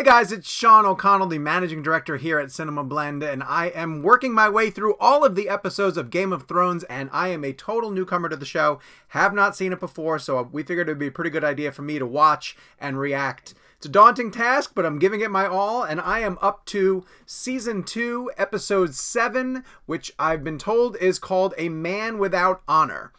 Hey guys, it's Sean O'Connell, the Managing Director here at Cinema Blend, and I am working my way through all of the episodes of Game of Thrones, and I am a total newcomer to the show, have not seen it before, so we figured it would be a pretty good idea for me to watch and react. It's a daunting task, but I'm giving it my all, and I am up to Season 2, Episode 7, which I've been told is called A Man Without Honor.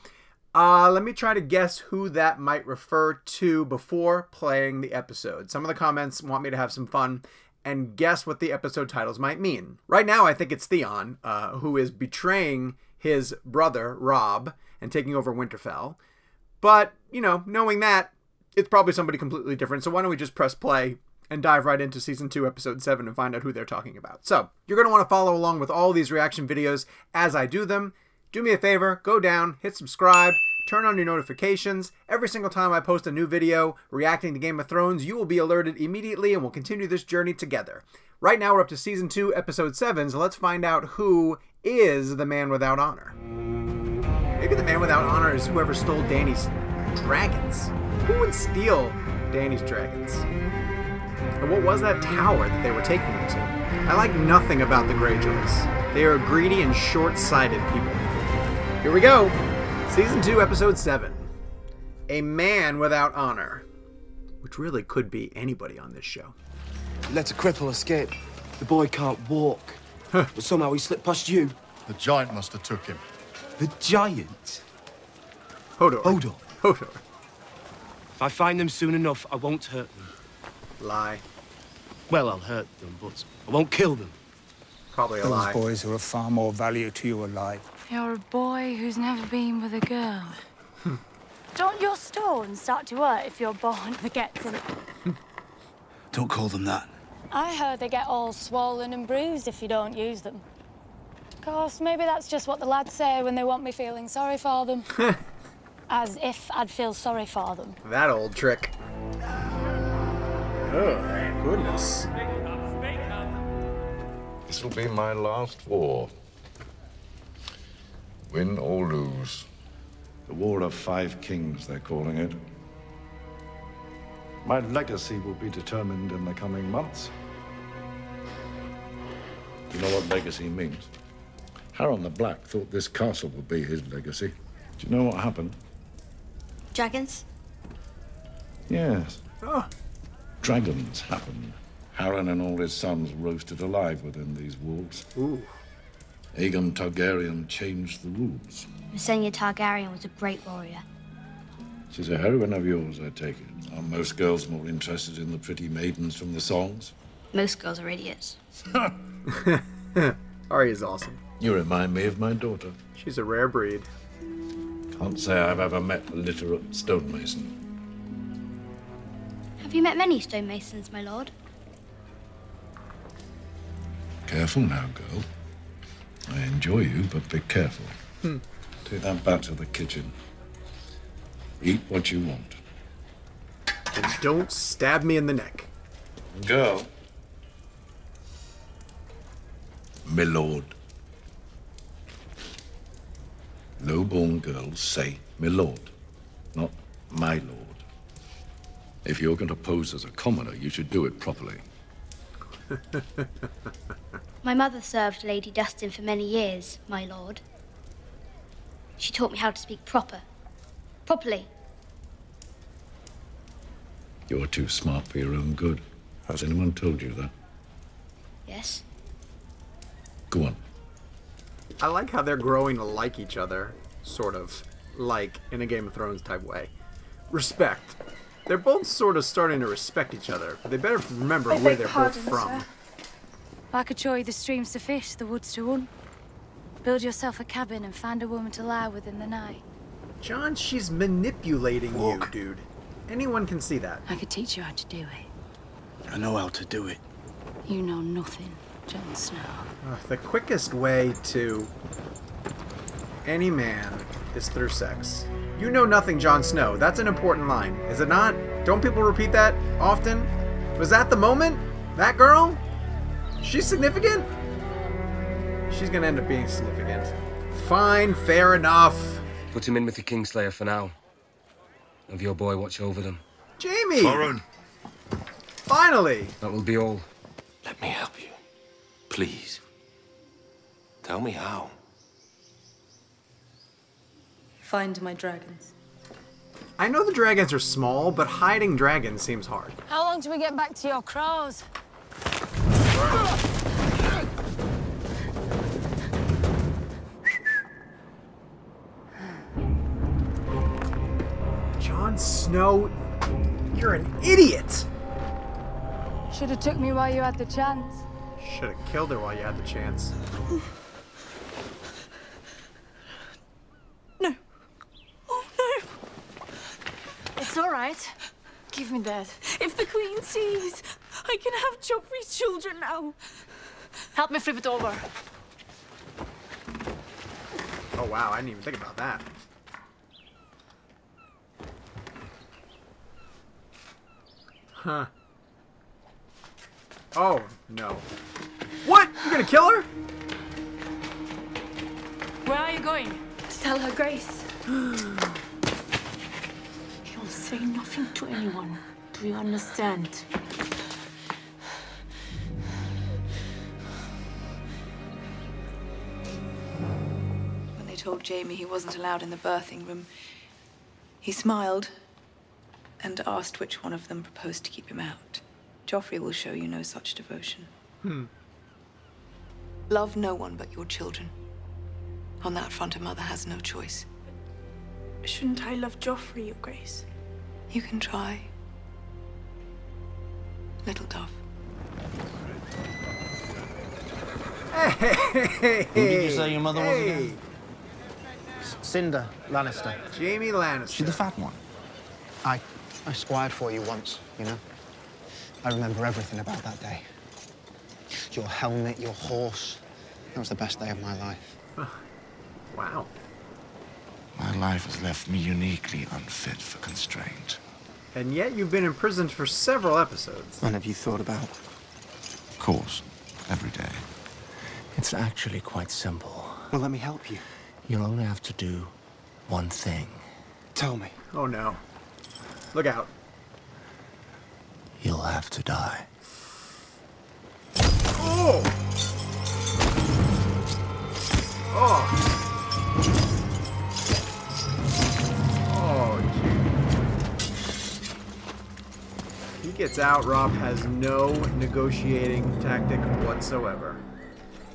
Let me try to guess who that might refer to before playing the episode. Some of the comments want me to have some fun and guess what the episode titles might mean. Right now, I think it's Theon, who is betraying his brother, Robb, and taking over Winterfell. But, you know, knowing that, it's probably somebody completely different. So why don't we just press play and dive right into Season 2, Episode 7 and find out who they're talking about. So, you're going to want to follow along with all these reaction videos as I do them. Do me a favor, go down, hit subscribe, turn on your notifications. Every single time I post a new video reacting to Game of Thrones, you will be alerted immediately and we'll continue this journey together. Right now we're up to Season 2, Episode 7, so let's find out who is the Man Without Honor. Maybe the Man Without Honor is whoever stole Dany's dragons. Who would steal Dany's dragons? And what was that tower that they were taking them to? I like nothing about the Greyjoys. They are greedy and short-sighted people. Here we go! Season 2, Episode 7. A Man Without Honor. Which really could be anybody on this show. Let a cripple escape. The boy can't walk. Huh. But somehow he slipped past you. The giant must have took him. The giant? Hodor. Hodor. Hodor. If I find them soon enough, I won't hurt them. Lie. Well, I'll hurt them, but I won't kill them. Probably a lie. Those boys are of far more value to you alive. You're a boy who's never been with a girl. Don't your stones start to hurt if you're born that gets them? Don't call them that. I heard they get all swollen and bruised if you don't use them. Of course, maybe that's just what the lads say when they want me feeling sorry for them. As if I'd feel sorry for them. That old trick. Oh, goodness. This will be my last war. Win or lose. The War of Five Kings, they're calling it. My legacy will be determined in the coming months. You know what legacy means? Harren the Black thought this castle would be his legacy. Do you know what happened? Dragons? Yes. Oh. Dragons happened. Harren and all his sons roasted alive within these walls. Ooh. Aegon Targaryen changed the rules. Visenya Targaryen was a great warrior. She's a heroine of yours, I take it. Are most girls more interested in the pretty maidens from the songs? Most girls are idiots. Arya's awesome. You remind me of my daughter. She's a rare breed. Can't say I've ever met a literate stonemason. Have you met many stonemasons, my lord? Careful now, girl. I enjoy you, but be careful. Take that back to the kitchen. Eat what you want. And don't stab me in the neck. Girl. My lord. Low-born girls say my lord, not my lord. If you're going to pose as a commoner, you should do it properly. My mother served Lady Dustin for many years, my lord. She taught me how to speak properly. You're too smart for your own good. Has anyone told you that? Yes. Go on. I like how they're growing to like each other, sort of, like in a Game of Thrones type way. Respect. They're both sort of starting to respect each other, but they better remember where they're both from. Sir. I could show you the streams to fish, the woods to run. Build yourself a cabin and find a woman to lie with in the night. John, she's manipulating you, dude. Anyone can see that. I could teach you how to do it. I know how to do it. You know nothing, Jon Snow. The quickest way to any man is through sex. You know nothing, Jon Snow. That's an important line, is it not? Don't people repeat that often? Was that the moment? That girl? She's significant? She's gonna end up being significant. Fine, fair enough. Put him in with the Kingslayer for now. Have your boy watch over them. Jamie! Torren! Finally! That will be all. Let me help you. Please. Tell me how. Find my dragons. I know the dragons are small, but hiding dragons seems hard. How long do we get back to your crows? Jon Snow, you're an idiot! Should have took me while you had the chance. Should have killed her while you had the chance. No. Oh, no. It's all right. Give me that. If the Queen sees, I can have Joffrey's children now. Help me flip it over. Oh, wow. I didn't even think about that. Huh. Oh, no. What? You're gonna kill her? Where are you going? To tell her Grace. She'll say nothing to anyone. Do you understand? When they told Jaime he wasn't allowed in the birthing room, he smiled and asked which one of them proposed to keep him out. Joffrey will show you no such devotion. Love no one but your children. On that front, a mother has no choice. Shouldn't I love Joffrey, Your Grace? You can try. Little dove. Hey! Who did you say your mother was again? Cinder Lannister. Jaime Lannister. She's the fat one. I squired for you once, you know? I remember everything about that day. Your helmet, your horse. That was the best day of my life. Wow. My life has left me uniquely unfit for constraint. And yet you've been imprisoned for several episodes. And have you thought about? Of course. Every day. It's actually quite simple. Well, let me help you. You'll only have to do one thing. Tell me. Oh, no. Look out. You'll have to die. Oh! Oh! Oh, geez. He gets out, Robb has no negotiating tactic whatsoever.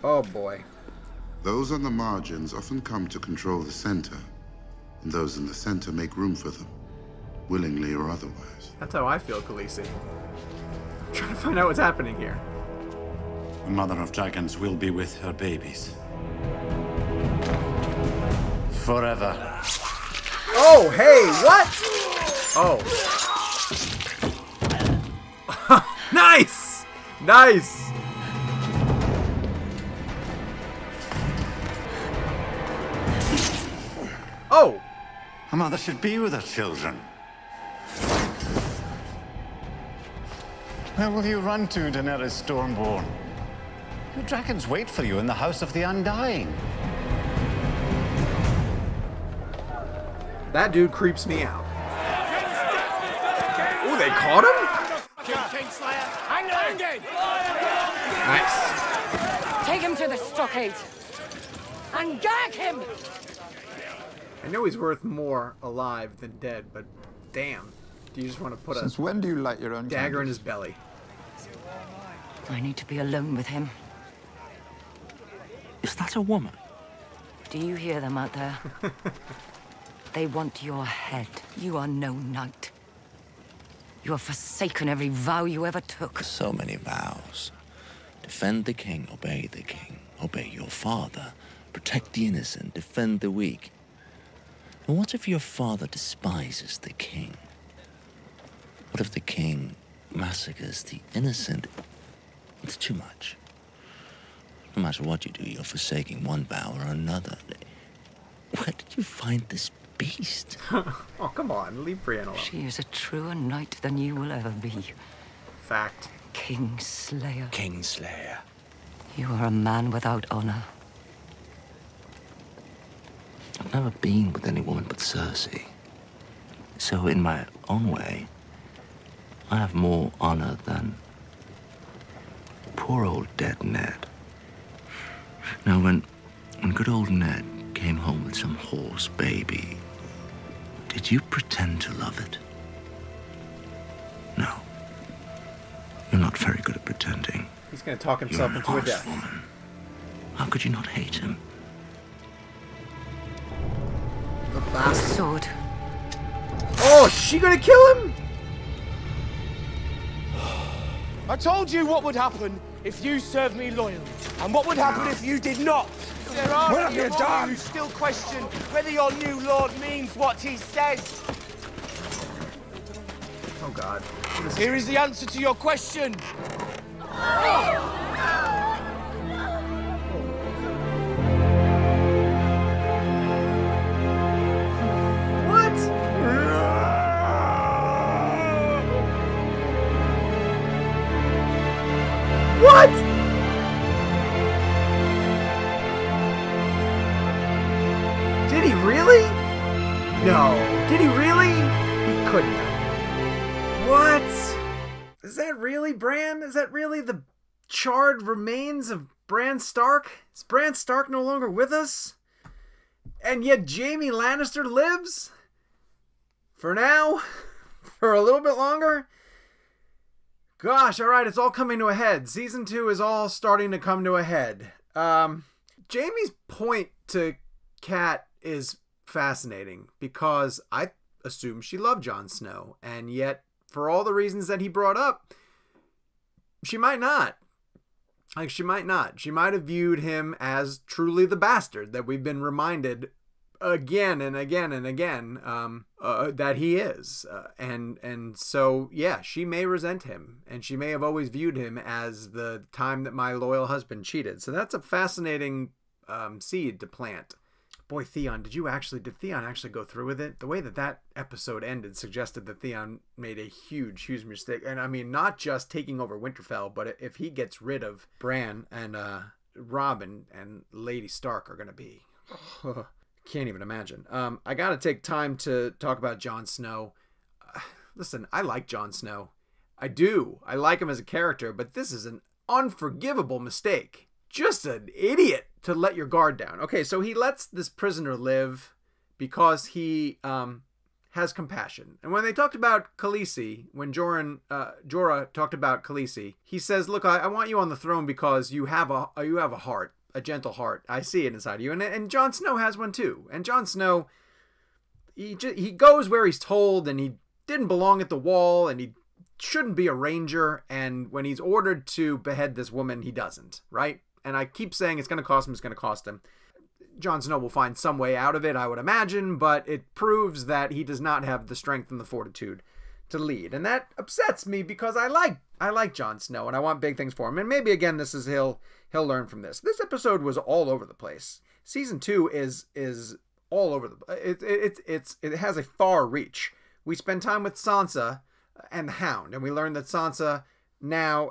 Oh, boy. Those on the margins often come to control the center, and those in the center make room for them. Willingly or otherwise. That's how I feel, Khaleesi. I'm trying to find out what's happening here. The mother of dragons will be with her babies. Forever. Oh, hey, what? Oh. Nice! Nice! Oh! A mother should be with her children. Where will you run to, Daenerys Stormborn? Your dragons wait for you in the House of the Undying. That dude creeps me out. Oh, they caught him? Nice. Take him to the stockade and gag him. I know he's worth more alive than dead, but damn. Do you just want to put Since when do you light your own dagger in his belly? I need to be alone with him. Is that a woman? Do you hear them out there? They want your head. You are no knight. You have forsaken every vow you ever took. So many vows. Defend the king, obey the king. Obey your father. Protect the innocent, defend the weak. And what if your father despises the king? What if the king massacres the innocent? It's too much. No matter what you do, you're forsaking one vow or another. Where did you find this beast? Oh, come on. Leave Brianna alone. She is a truer knight than you will ever be. Fact. Kingslayer. Kingslayer. You are a man without honor. I've never been with any woman but Cersei. So in my own way, I have more honor than poor old dead Ned. Now, when good old Ned came home with some horse baby, did you pretend to love it? No. You're not very good at pretending. He's going to talk himself into a death. Woman. How could you not hate him? The bastard. Sword. Oh, is she going to kill him? I told you what would happen if you served me loyally, and what would happen if you did not. There are people who still question whether your new lord means what he says. Oh God. Here is the answer to your question. What? Did he really? No. Did he really? He couldn't. What? Is that really Bran? Is that really the charred remains of Bran Stark? Is Bran Stark no longer with us? And yet Jaime Lannister lives? For now? For a little bit longer? Gosh, all right, it's all coming to a head. Season 2 is all starting to come to a head. Jaime's point to Kat is fascinating because I assume she loved Jon Snow, and yet for all the reasons that he brought up, she might not. Like, she might not. She might have viewed him as truly the bastard that we've been reminded again and again and again that he is, and so yeah, she may resent him, and she may have always viewed him as the time that my loyal husband cheated. So that's a fascinating seed to plant. Boy, Theon, did Theon actually go through with it? The way that episode ended suggested that Theon made a huge mistake, and I mean not just taking over Winterfell, but if he gets rid of Bran, and Robin and Lady Stark are gonna be can't even imagine. I gotta take time to talk about Jon Snow. Listen, I like Jon Snow. I do. I like him as a character, but this is an unforgivable mistake. Just an idiot to let your guard down. Okay, so he lets this prisoner live because he has compassion. And when they talked about Khaleesi, when Jorah talked about Khaleesi, he says, "Look, I want you on the throne because you have a heart." A gentle heart. I see it inside you. And Jon Snow has one too. And Jon Snow, he goes where he's told, and he didn't belong at the wall, and he shouldn't be a ranger, and when he's ordered to behead this woman, he doesn't, right? And I keep saying it's going to cost him, it's going to cost him. Jon Snow will find some way out of it, I would imagine, but it proves that he does not have the strength and the fortitude to lead. And that upsets me because I like Jon Snow, and I want big things for him. And maybe again, this is he'll learn from this. This episode was all over the place. Season 2 is all over the it has a far reach. We spend time with Sansa and the Hound, and we learn that Sansa now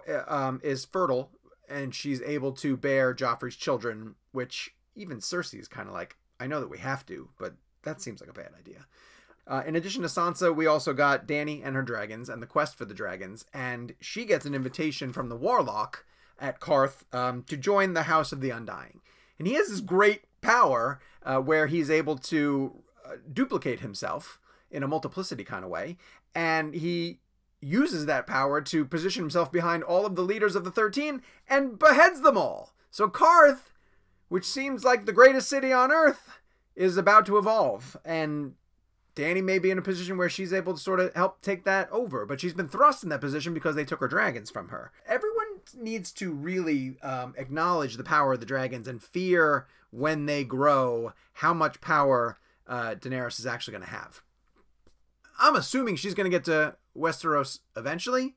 is fertile, and she's able to bear Joffrey's children, which even Cersei is kind of like, I know that we have to, but that seems like a bad idea. In addition to Sansa, we also got Dany and her dragons and the quest for the dragons. And she gets an invitation from the warlock at Qarth to join the House of the Undying. And he has this great power where he's able to duplicate himself in a multiplicity kind of way. And he uses that power to position himself behind all of the leaders of the 13 and beheads them all. So Qarth, which seems like the greatest city on earth, is about to evolve, and Dany may be in a position where she's able to sort of help take that over, but she's been thrust in that position because they took her dragons from her. Everyone needs to really acknowledge the power of the dragons and fear when they grow how much power Daenerys is actually going to have. I'm assuming she's going to get to Westeros eventually,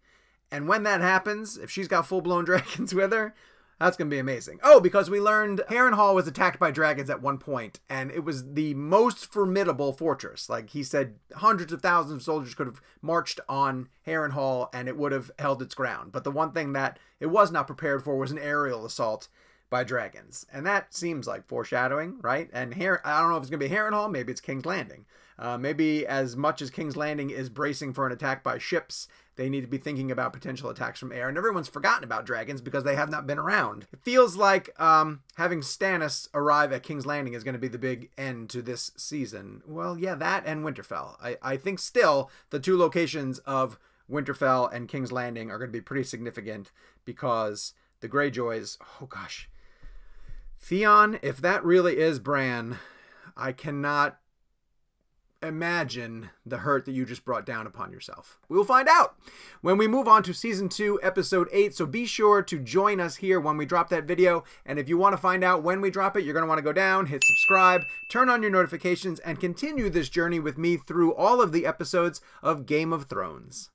and when that happens, if she's got full-blown dragons with her, that's going to be amazing. Oh, because we learned Harrenhal was attacked by dragons at one point, and it was the most formidable fortress. Like he said, hundreds of thousands of soldiers could have marched on Harrenhal, and it would have held its ground. But the one thing that it was not prepared for was an aerial assault by dragons. And that seems like foreshadowing, right? And here, I don't know if it's going to be Harrenhal, maybe it's King's Landing. Maybe as much as King's Landing is bracing for an attack by ships, they need to be thinking about potential attacks from air. And everyone's forgotten about dragons because they have not been around. It feels like having Stannis arrive at King's Landing is going to be the big end to this season. Well, yeah, that and Winterfell. I think still the two locations of Winterfell and King's Landing are going to be pretty significant because the Greyjoys, oh gosh, Theon, if that really is Bran, I cannot imagine the hurt that you just brought down upon yourself. We'll find out when we move on to season 2, episode 8. So be sure to join us here when we drop that video. And if you want to find out when we drop it, you're going to want to go down, hit subscribe, turn on your notifications, and continue this journey with me through all of the episodes of Game of Thrones.